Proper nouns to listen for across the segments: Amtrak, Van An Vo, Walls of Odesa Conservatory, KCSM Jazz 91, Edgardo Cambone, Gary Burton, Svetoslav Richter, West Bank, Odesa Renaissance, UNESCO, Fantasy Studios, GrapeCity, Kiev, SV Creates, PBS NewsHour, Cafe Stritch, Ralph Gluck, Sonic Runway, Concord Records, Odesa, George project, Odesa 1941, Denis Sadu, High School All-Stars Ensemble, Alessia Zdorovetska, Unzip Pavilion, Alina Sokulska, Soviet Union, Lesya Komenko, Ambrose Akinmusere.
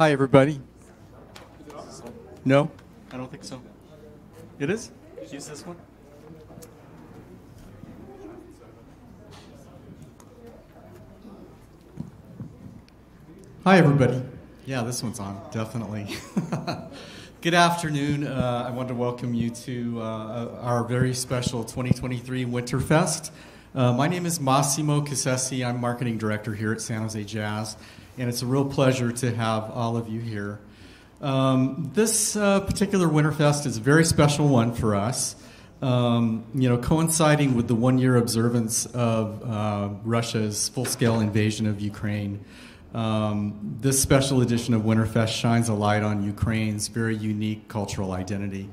Hi, everybody. No, I don't think so. It is? Use this one. Hi, everybody. Yeah, this one's on, definitely. Good afternoon. I want to welcome you to our very special 2023 Winterfest. My name is Massimo Cassese. I'm marketing director here at San Jose Jazz, and it's a real pleasure to have all of you here. This particular Winterfest is a very special one for us, coinciding with the one-year observance of Russia's full-scale invasion of Ukraine. This special edition of Winterfest shines a light on Ukraine's very unique cultural identity.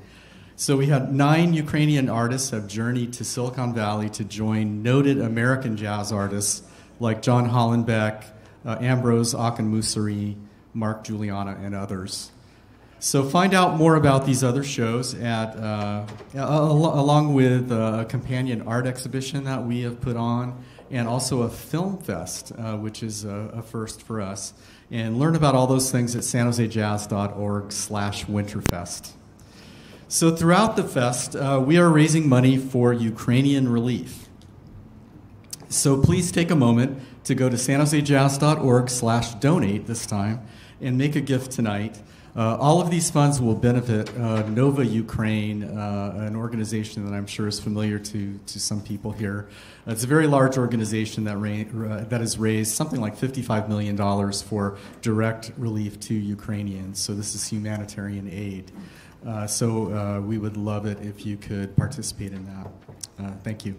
So we had 9 Ukrainian artists have journeyed to Silicon Valley to join noted American jazz artists like John Hollenbeck, Ambrose Akinmusere, Mark Juliana, and others. So find out more about these other shows at, along with a companion art exhibition that we have put on, and also a film fest, which is a first for us. And learn about all those things at sanjosejazz.org/winterfest. So throughout the fest, we are raising money for Ukrainian relief. So please take a moment to go to sanjosejazz.org/donate this time and make a gift tonight. All of these funds will benefit Nova Ukraine, an organization that I'm sure is familiar to some people here. It's a very large organization that, that has raised something like $55 million for direct relief to Ukrainians. So this is humanitarian aid. We would love it if you could participate in that. Thank you.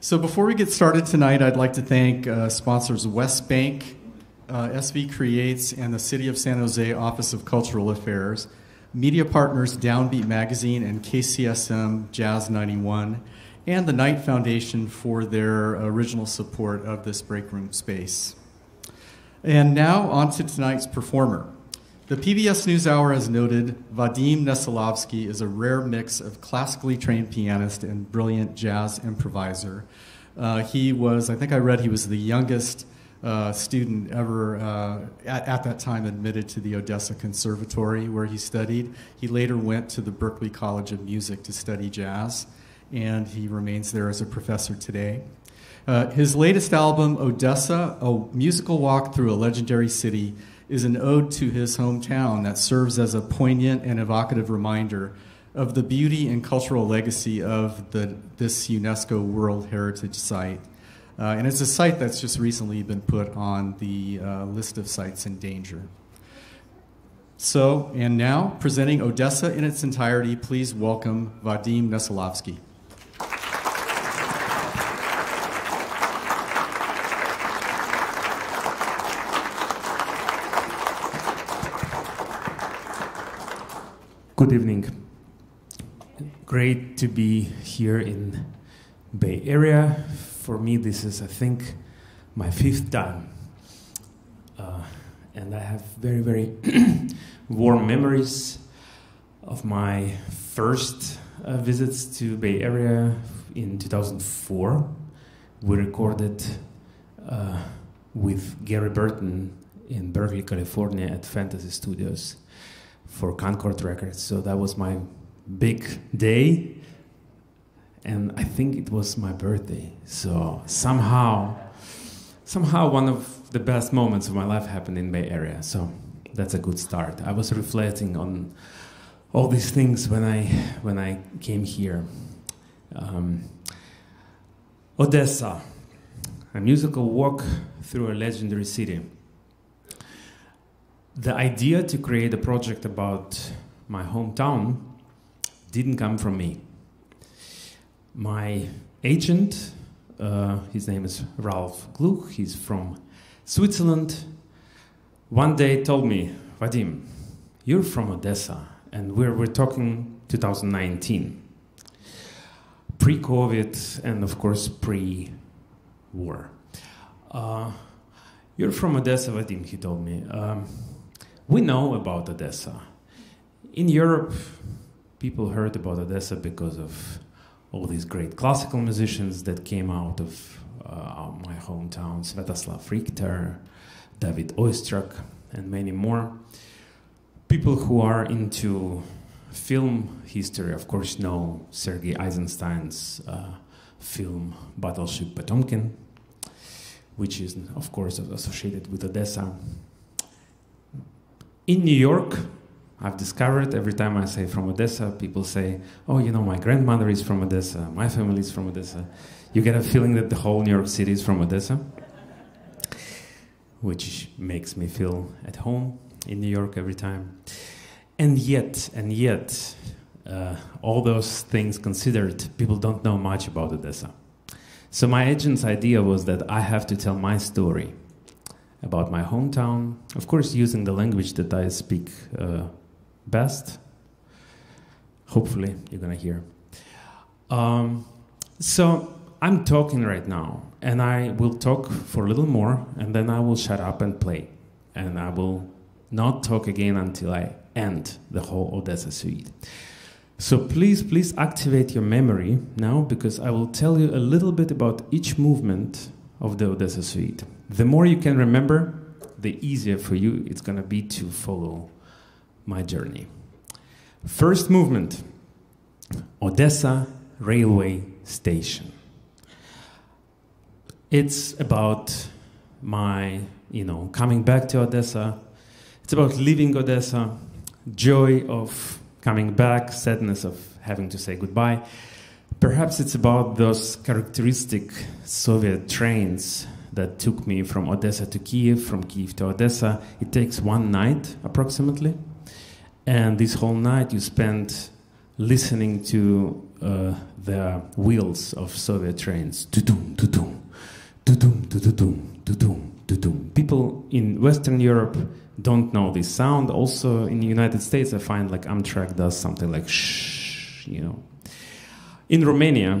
So before we get started tonight, I'd like to thank sponsors West Bank, SV Creates, and the City of San Jose Office of Cultural Affairs, media partners Downbeat Magazine and KCSM Jazz 91, and the Knight Foundation for their original support of this break room space. And now on to tonight's performer. The PBS NewsHour has noted Vadim Neselovskyi is a rare mix of classically trained pianist and brilliant jazz improviser. He was, I think I read, he was the youngest student ever at that time admitted to the Odesa Conservatory where he studied. He later went to the Berklee College of Music to study jazz, and he remains there as a professor today. His latest album, Odesa, A Musical Walk Through a Legendary City, is an ode to his hometown that serves as a poignant and evocative reminder of the beauty and cultural legacy of this UNESCO World Heritage Site. And it's a site that's just recently been put on the list of sites in danger. So, and now, presenting Odesa in its entirety, please welcome Vadim Neselovskyi. Good evening. Great to be here in Bay Area. For me, this is, I think, my 5th time. And I have very, very warm memories of my first visits to Bay Area in 2004. We recorded with Gary Burton in Berkeley, California at Fantasy Studios for Concord Records. So that was my big day. And I think it was my birthday, so somehow one of the best moments of my life happened in Bay Area, so that's a good start. I was reflecting on all these things when I came here. Odesa, a musical walk through a legendary city. The idea to create a project about my hometown didn't come from me. My agent, his name is Ralph Gluck, he's from Switzerland, one day told me, Vadim, you're from Odesa, and we're talking 2019, pre-COVID and of course pre-war. You're from Odesa, Vadim, he told me. We know about Odesa. In Europe, people heard about Odesa because of all these great classical musicians that came out of my hometown, Svetoslav Richter, David Oistrak, and many more. people who are into film history, of course, know Sergei Eisenstein's film Battleship Potemkin, which is, of course, associated with Odessa. In New York, I've discovered every time I say from Odessa, people say, oh, you know, my grandmother is from Odessa, my family is from Odessa. You get a feeling that the whole New York City is from Odessa, which makes me feel at home in New York every time. And yet, all those things considered, people don't know much about Odessa. So my agent's idea was that I have to tell my story about my hometown, of course using the language that I speak best. Hopefully you're gonna hear. So I'm talking right now, and I will talk for a little more, and then I will shut up and play. And I will not talk again until I end the whole Odessa suite. So please activate your memory now, because I will tell you a little bit about each movement of the Odessa suite. The more you can remember, the easier for you it's gonna be to follow my journey. First movement, Odessa Railway Station. It's about my, you know, coming back to Odessa. It's about leaving Odessa, joy of coming back, sadness of having to say goodbye. Perhaps it's about those characteristic Soviet trains that took me from Odessa to Kiev, from Kiev to Odessa. It takes one night, approximately. And this whole night you spend listening to the wheels of Soviet trains. Tudum, tudum, tudum, tudum, tudum, tudum. People in Western Europe don't know this sound. Also in the United States, I find like Amtrak does something like shh, you know. In Romania,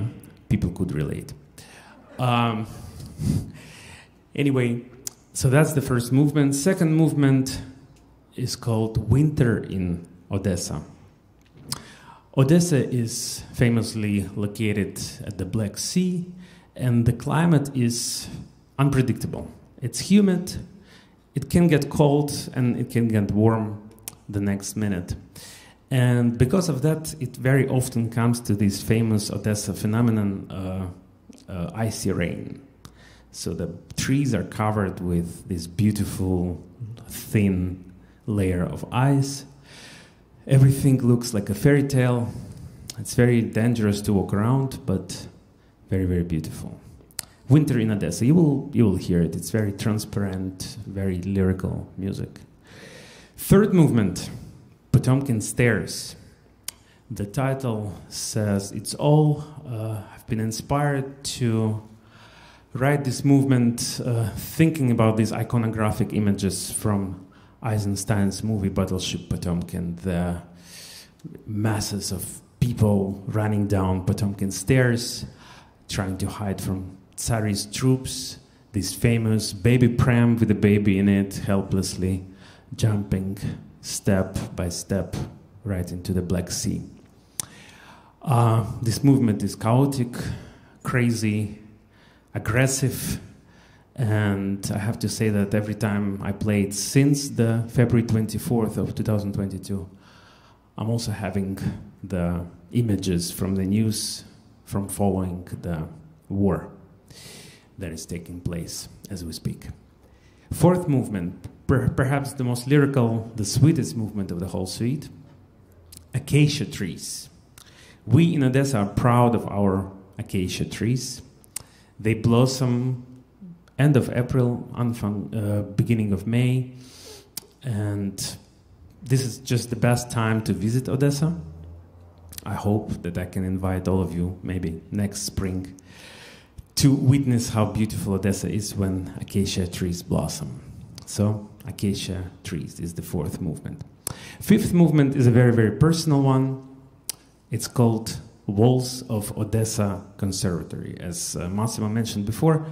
people could relate. Anyway, so that's the first movement. Second movement is called Winter in Odessa. Odessa is famously located at the Black Sea, and the climate is unpredictable. It's humid. It can get cold and it can get warm the next minute. And because of that, it very often comes to this famous Odessa phenomenon, icy rain. So the trees are covered with this beautiful, thin layer of ice. Everything looks like a fairy tale. It's very dangerous to walk around, but very, very beautiful. Winter in Odessa, you will hear it. It's very transparent, very lyrical music. Third movement, Potemkin Stairs. The title says it's all. I've been inspired to write this movement thinking about these iconographic images from Eisenstein's movie Battleship Potemkin, the masses of people running down Potemkin Stairs, trying to hide from Tsarist troops, this famous baby pram with a baby in it, helplessly jumping step by step right into the Black Sea. This movement is chaotic, crazy, aggressive, and I have to say that every time I play it since the February 24th of 2022, I'm also having the images from the news from following the war that is taking place as we speak. Fourth movement, perhaps the most lyrical, the sweetest movement of the whole suite, Acacia Trees. We in Odessa are proud of our acacia trees. They blossom end of April, beginning of May, and this is just the best time to visit Odessa. I hope that I can invite all of you, maybe next spring, to witness how beautiful Odessa is when acacia trees blossom. So Acacia Trees is the fourth movement. Fifth movement is a very, very personal one. It's called Walls of Odesa Conservatory. As Massimo mentioned before,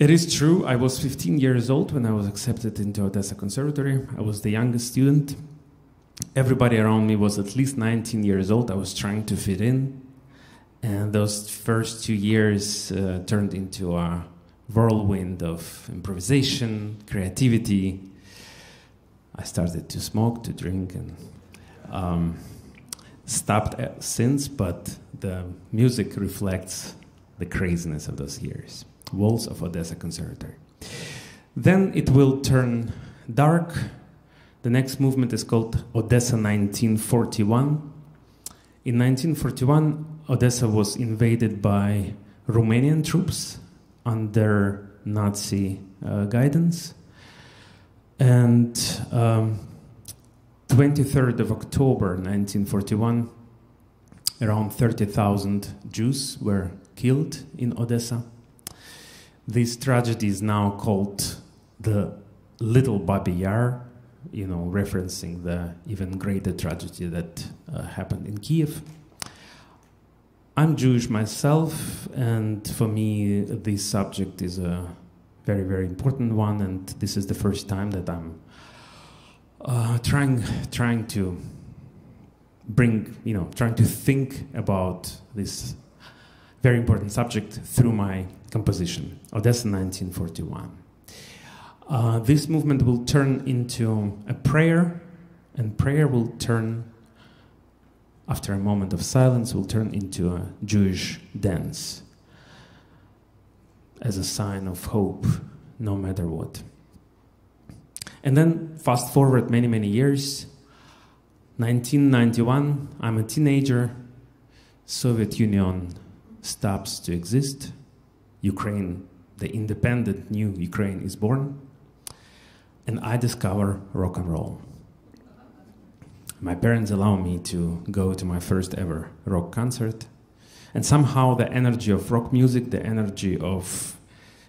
it is true, I was 15 years old when I was accepted into Odesa Conservatory. I was the youngest student. Everybody around me was at least 19 years old. I was trying to fit in. And those first 2 years turned into a whirlwind of improvisation, creativity. I started to smoke, to drink, and stopped since, but the music reflects the craziness of those years. Walls of Odesa Conservatory. Then it will turn dark. The next movement is called Odesa 1941. In 1941, Odesa was invaded by Romanian troops under Nazi guidance. And 23rd of October 1941, around 30,000 Jews were killed in Odesa. This tragedy is now called the Little Babi Yar, you know, referencing the even greater tragedy that happened in Kiev. I'm Jewish myself, and for me, this subject is a very, very important one, and this is the first time that I'm trying to bring, you know, trying to think about this very important subject through my composition, Odesa 1941. This movement will turn into a prayer, and prayer will turn, after a moment of silence, will turn into a Jewish dance as a sign of hope, no matter what. And then, fast forward many, many years, 1991, I'm a teenager, Soviet Union stops to exist, Ukraine, the independent new Ukraine is born, and I discover rock and roll. My parents allow me to go to my first ever rock concert. And somehow the energy of rock music, the energy of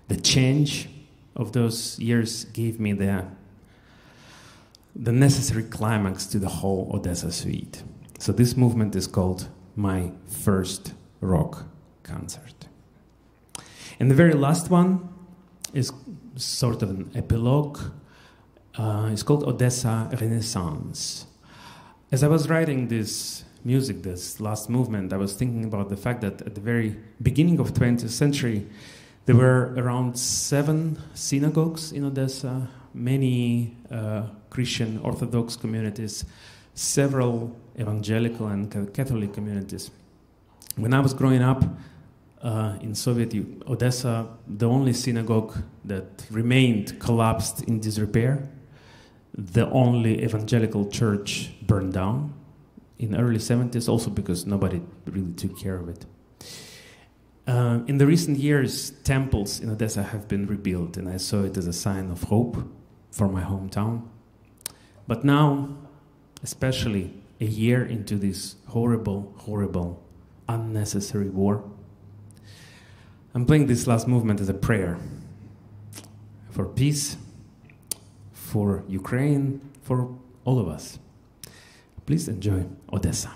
the change of those years gave me the necessary climax to the whole Odesa suite. So this movement is called My First Rock Concert. And the very last one is sort of an epilogue. It's called Odesa Renaissance. As I was writing this music, this last movement, I was thinking about the fact that at the very beginning of the 20th century, there were around 7 synagogues in Odesa, many Christian Orthodox communities, several evangelical and Catholic communities. When I was growing up in Soviet Odesa, the only synagogue that remained collapsed in disrepair. The only evangelical church burned down in the early 70s, also because nobody really took care of it. In the recent years, temples in Odesa have been rebuilt, and I saw it as a sign of hope for my hometown. But now, especially a year into this horrible, horrible, unnecessary war, I'm playing this last movement as a prayer for peace, for Ukraine, for all of us. Please enjoy Odesa.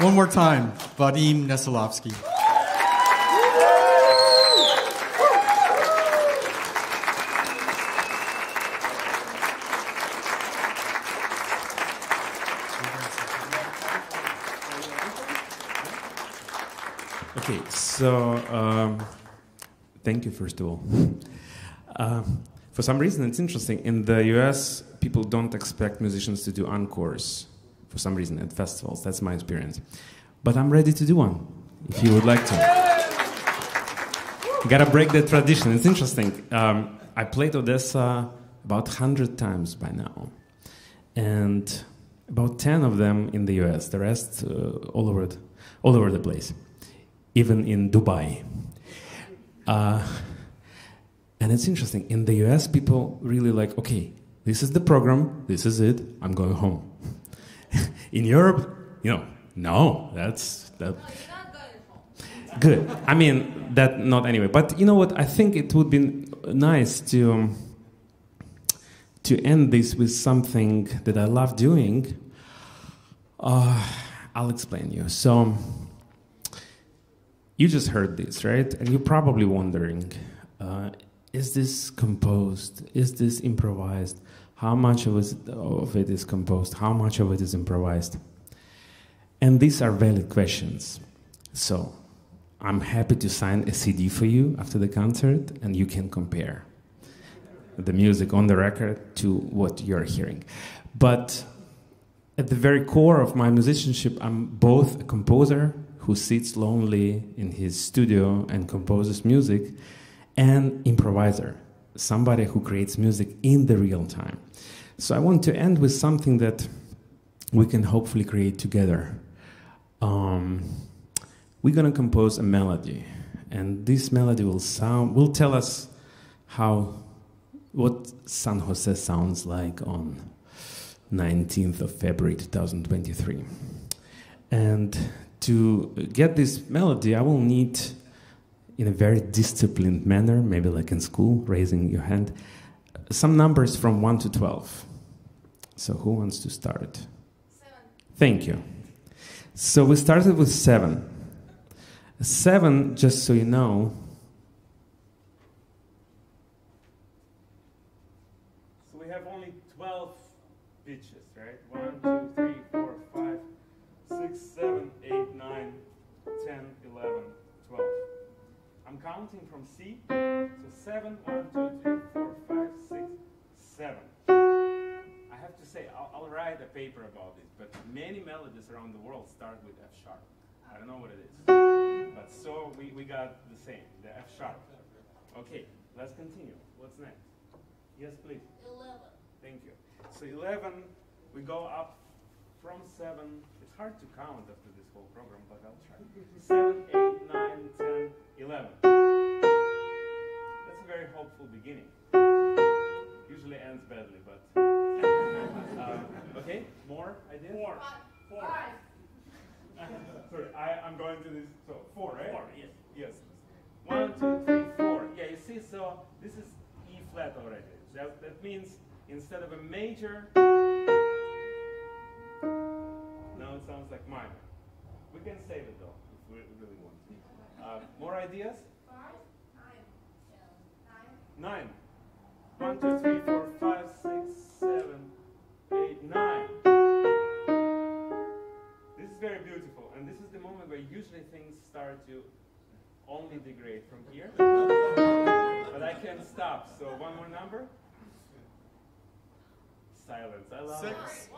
One more time, Vadim Neselovskyi. Okay, so thank you, first of all. For some reason, it's interesting. In the US, people don't expect musicians to do encores. For some reason, at festivals. That's my experience. But I'm ready to do one, if you would like to. Gotta break that tradition. It's interesting. I played Odesa about 100 times by now. And about 10 of them in the US. The rest all over the place. Even in Dubai. And it's interesting. In the US, people really like, okay, this is the program. This is it. I'm going home. In Europe, you know, no, that's... that. No, you're not going home. Good. I mean, that not anyway. But you know what? I think it would be nice to end this with something that I love doing. I'll explain you. So, you just heard this, right? And you're probably wondering, is this composed? Is this improvised? How much of it is composed? How much of it is improvised? And these are valid questions. So I'm happy to sign a CD for you after the concert, and you can compare the music on the record to what you're hearing. But at the very core of my musicianship, I'm both a composer who sits lonely in his studio and composes music, and improviser, somebody who creates music in the real time. So I want to end with something that we can hopefully create together. We're going to compose a melody, and this melody will tell us what San Jose sounds like on 19th of February 2023. And to get this melody, I will need, in a very disciplined manner, maybe like in school, raising your hand, some numbers from 1 to 12. So who wants to start? 7. Thank you. So we started with 7. 7, just so you know, so we have only 12 pitches, right? 1, 2, 3, 4, 5, 6, 7, 8, 9, 10, 11, 12. I'm counting from C, so 7, 1, 2, 3, 4, 5, 6, 7. I have to say, I'll write a paper about this, but many melodies around the world start with F sharp. I don't know what it is, but so we got the same, the F sharp. Okay, let's continue. What's next? Yes, please. 11. Thank you. So 11, we go up from 7. It's hard to count after this whole program, but I'll try. 7, 8, 9, 10, 11. That's a very hopeful beginning. Usually ends badly, but... okay, more ideas? 4. 5. Sorry, I'm going to this... So, 4, right? 4, yes. Yes. 1, 2, 3, 4. Yeah, you see, so this is E flat already. That means instead of a major... Now it sounds like minor. We can save it, though, if we really want to. More ideas? 5, 9. 1, 2, 3, 4, 5, 6, 7, 8, 9. This is very beautiful, and this is the moment where usually things start to only degrade from here. But I can't stop, so one more number. Silence, I love it. 6.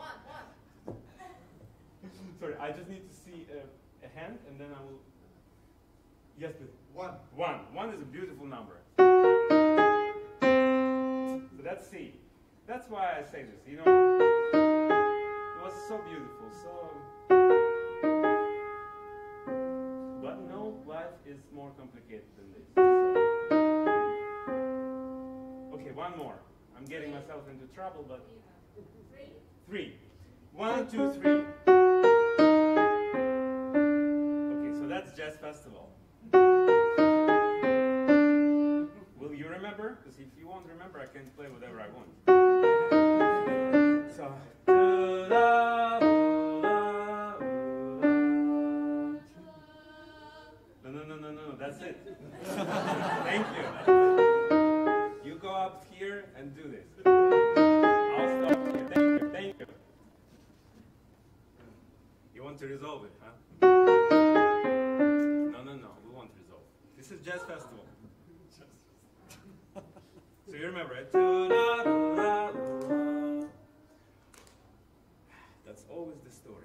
Sorry, I just need to see a hand, and then I will... Yes, please. 1. 1 is a beautiful number. So that's C. That's why I say this, you know. It was so beautiful, so... But no, life is more complicated than this. Okay, one more. I'm getting myself into trouble, but... 3. 1, 2, 3. Okay, so that's Jazz Festival. Will you remember? Because if you won't remember, I can play whatever I want. So, to resolve it, huh? No, we won't resolve it. This is Jazz Festival. So you remember it. That's always the story.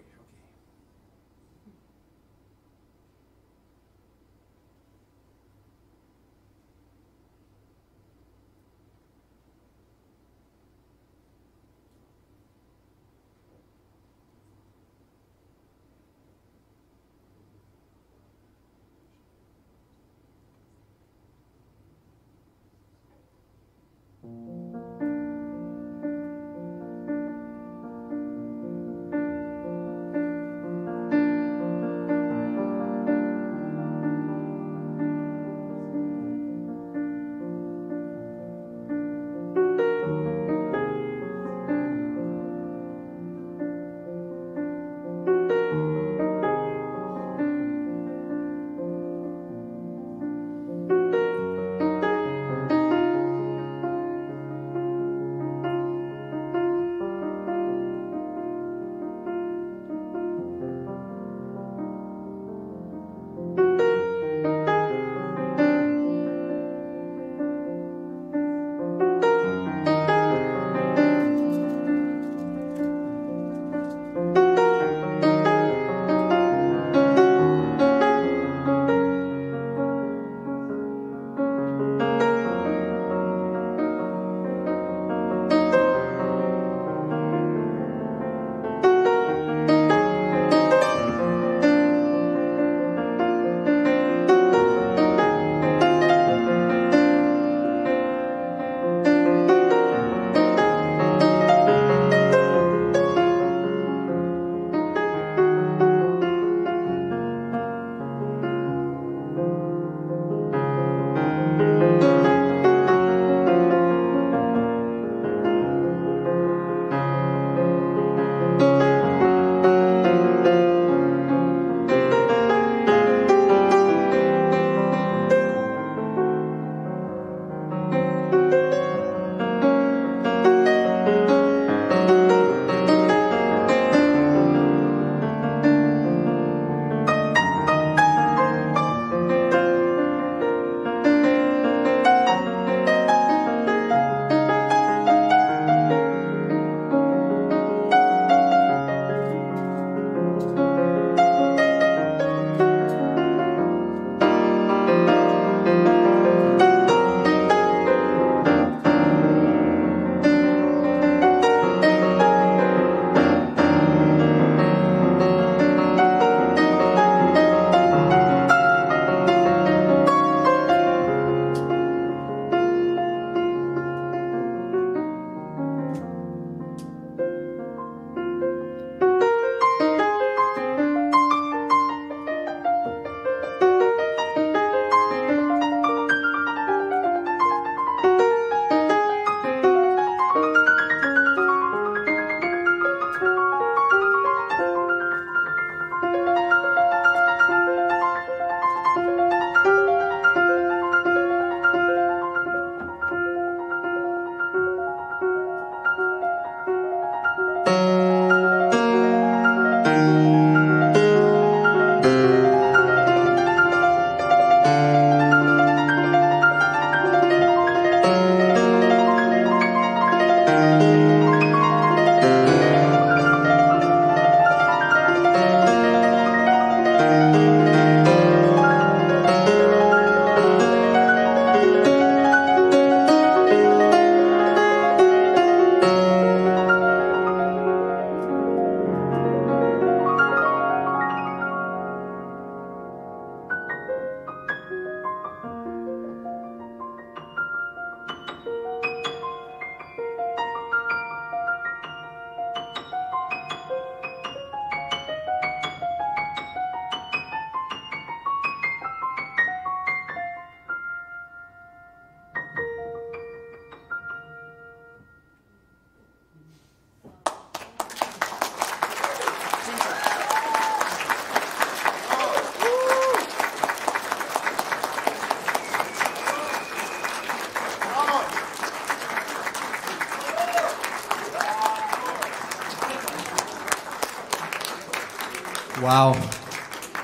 Wow,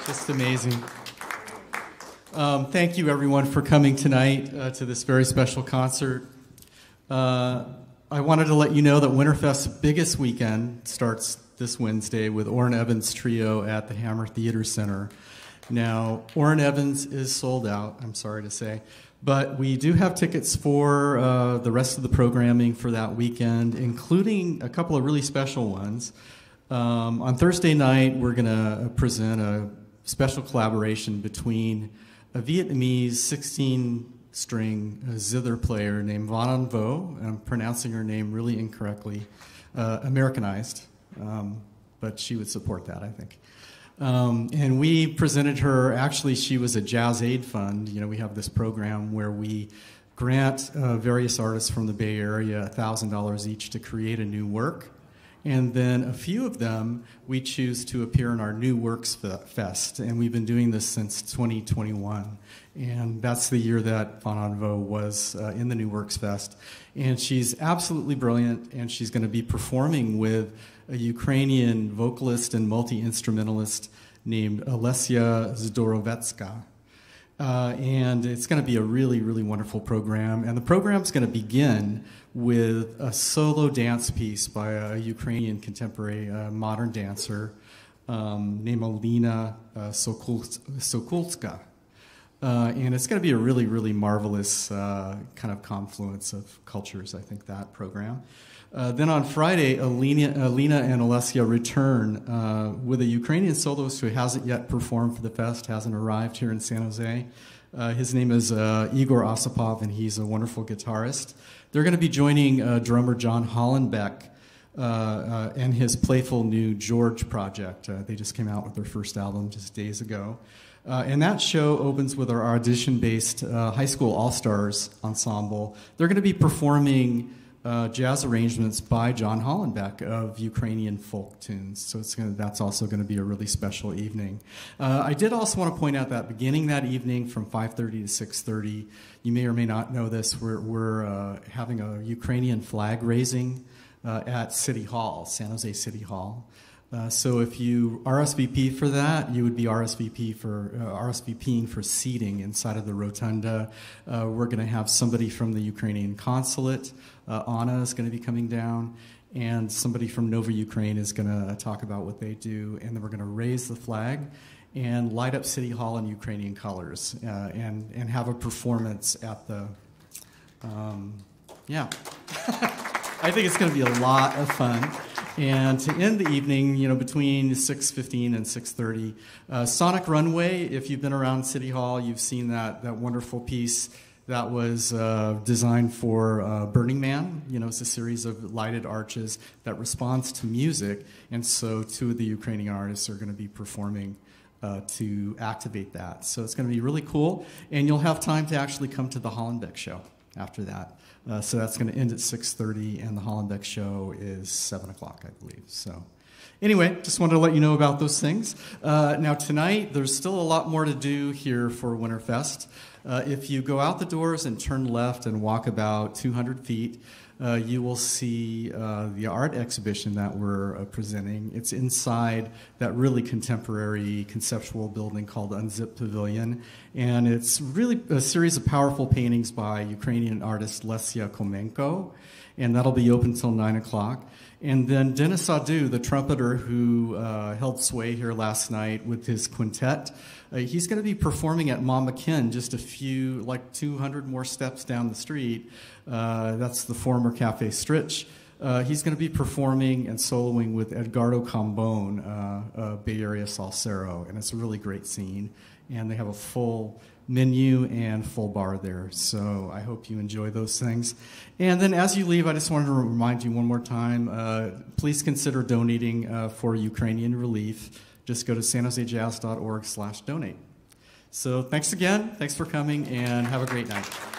just amazing. Thank you everyone for coming tonight to this very special concert. I wanted to let you know that Winterfest's biggest weekend starts this Wednesday with Orrin Evans' trio at the Hammer Theater Center. Now, Orrin Evans is sold out, I'm sorry to say, but we do have tickets for the rest of the programming for that weekend, including a couple of really special ones. On Thursday night, we're going to present a special collaboration between a Vietnamese 16-string zither player named Van An Vo, and I'm pronouncing her name really incorrectly, Americanized, but she would support that, I think. And we presented her, actually she was a Jazz Aid Fund. You know, we have this program where we grant various artists from the Bay Area $1,000 each to create a new work. And then a few of them we choose to appear in our New Works Fest. And we've been doing this since 2021. And that's the year that Van An Vo was in the New Works Fest. And she's absolutely brilliant, and she's going to be performing with a Ukrainian vocalist and multi-instrumentalist named Alessia Zdorovetska. And it's going to be a really, really wonderful program. And the program's going to begin with a solo dance piece by a Ukrainian contemporary modern dancer named Alina Sokulska. And it's going to be a really, really marvelous kind of confluence of cultures, I think, that program. Then on Friday, Alina and Alessia return with a Ukrainian soloist who hasn't yet performed for the fest, hasn't arrived here in San Jose. His name is Igor Osipov, and he's a wonderful guitarist. They're going to be joining drummer John Hollenbeck and his playful new George project. They just came out with their first album just days ago. And that show opens with our audition-based high school all-stars ensemble. They're going to be performing jazz arrangements by John Hollenbeck of Ukrainian folk tunes. So it's gonna, that's also going to be a really special evening. I did also want to point out that beginning that evening from 5:30 to 6:30, you may or may not know this, we're having a Ukrainian flag raising at City Hall, San Jose City Hall. So if you RSVP for that, you would be RSVPing for seating inside of the rotunda. We're going to have somebody from the Ukrainian consulate. Anna is going to be coming down, and somebody from Nova Ukraine is going to talk about what they do, and then we're going to raise the flag and light up City Hall in Ukrainian colors and have a performance at the, yeah. I think it's going to be a lot of fun. And to end the evening, you know, between 6:15 and 6:30, Sonic Runway, if you've been around City Hall, you've seen that wonderful piece that was designed for Burning Man. You know, it's a series of lighted arches that responds to music, and so two of the Ukrainian artists are going to be performing to activate that. So it's going to be really cool, and you'll have time to actually come to the Hollenbeck show after that. So that's going to end at 6:30, and the Hollenbeck show is 7 o'clock, I believe. So anyway, just wanted to let you know about those things. Now tonight, there's still a lot more to do here for Winterfest. If you go out the doors and turn left and walk about 200 feet, you will see the art exhibition that we're presenting. It's inside that really contemporary conceptual building called Unzip Pavilion. And it's really a series of powerful paintings by Ukrainian artist Lesya Komenko. And that'll be open till 9 o'clock. And then Denis Sadu, the trumpeter who held sway here last night with his quintet, he's going to be performing at Ma McKinn just a few, like 200 more steps down the street. That's the former Cafe Stritch. He's going to be performing and soloing with Edgardo Cambone, a Bay Area salsero, and it's a really great scene. And they have a full menu and full bar there, so I hope you enjoy those things. And then as you leave, I just wanted to remind you one more time, please consider donating for Ukrainian relief. Just go to sanjosejazz.org/donate. So thanks again, thanks for coming, and have a great night.